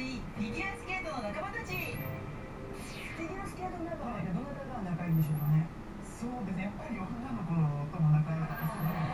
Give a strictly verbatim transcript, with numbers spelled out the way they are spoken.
りフィギュアスケートの仲間たち。フィギュアスケートの仲間ってどなたが仲いいんでしょうかね。そうですね、やっぱり女の子との仲良かったですね。